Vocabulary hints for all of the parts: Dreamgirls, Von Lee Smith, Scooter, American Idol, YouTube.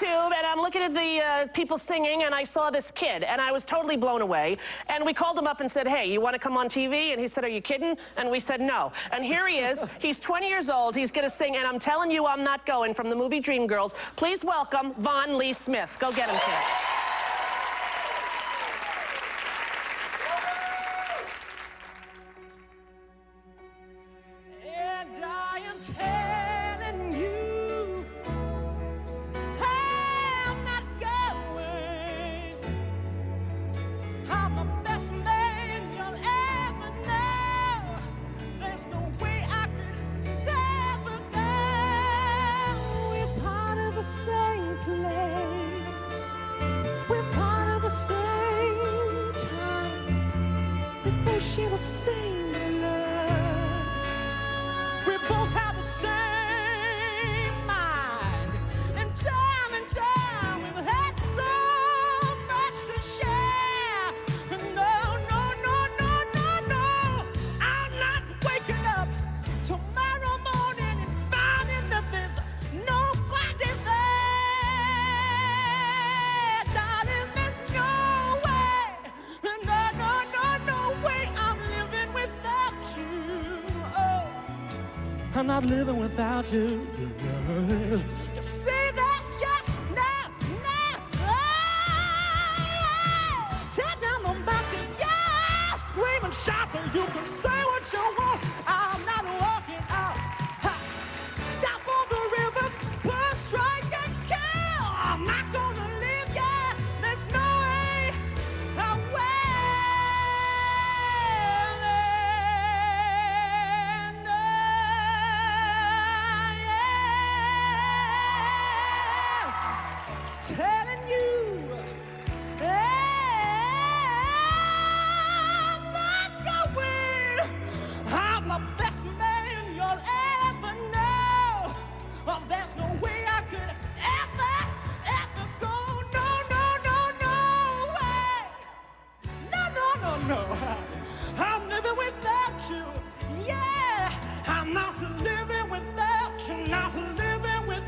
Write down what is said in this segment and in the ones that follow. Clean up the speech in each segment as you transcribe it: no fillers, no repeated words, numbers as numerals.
YouTube, and I'm looking at the people singing, and I saw this kid, and I was totally blown away. And we called him up and said, hey, you want to come on TV? And he said, are you kidding? And we said, no. And here he is. He's 20 years old. He's going to sing, and I'm telling you, I'm not going, from the movie Dreamgirls. Please welcome Von Lee Smith. Go get him, kid. She was saying love. We both have the same mind, and time we've had so much to share. No, I'm not waking up tomorrow morning and finding that there's nobody there. Darling, there's no way, no way I'm not living without you. You see this? Yes, no. Oh, sit down on buckets, yes. Scream and shout till you can say what you want. I'm not walking out. Ha. Stop on the rivers, push, strike, and kill. I'm not gonna leave ya. There's no way away. Telling you, I'm not going. I'm the best man you'll ever know. Oh, there's no way I could ever go. No way. No. I'm living without you. Yeah, I'm not living without you. Not living without you.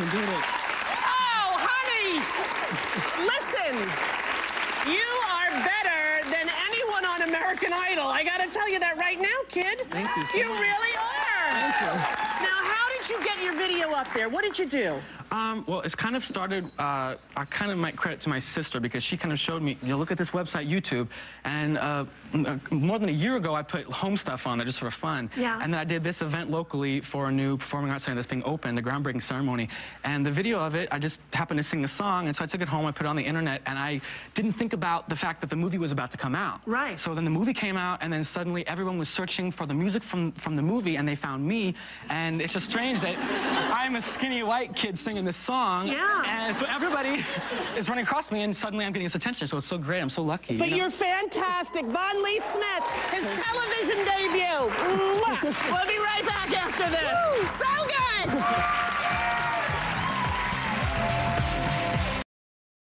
You did it. Oh, honey! Listen, you are better than anyone on American Idol. I gotta tell you that right now, kid. Thank you so much. You really are. Thank you. Now, how did you get your video up there? What did you do? Well, it's kind of started, I kind of might credit to my sister, because she kind of showed me, you know, look at this website, YouTube, and more than a year ago, I put home stuff on there just for fun. Yeah. And then I did this event locally for a new performing arts center that's being opened, a groundbreaking ceremony. And the video of it, I just happened to sing the song, and so I took it home, I put it on the internet, and I didn't think about the fact that the movie was about to come out. Right. So then the movie came out, and then suddenly everyone was searching for the music from the movie, and they found me, and it's just strange that I'm a skinny white kid singing this song, yeah, and so everybody is running across me, and suddenly I'm getting this attention. So it's so great. I'm so lucky. But you're fantastic, Von Lee Smith. His television debut. We'll be right back after this. Woo! So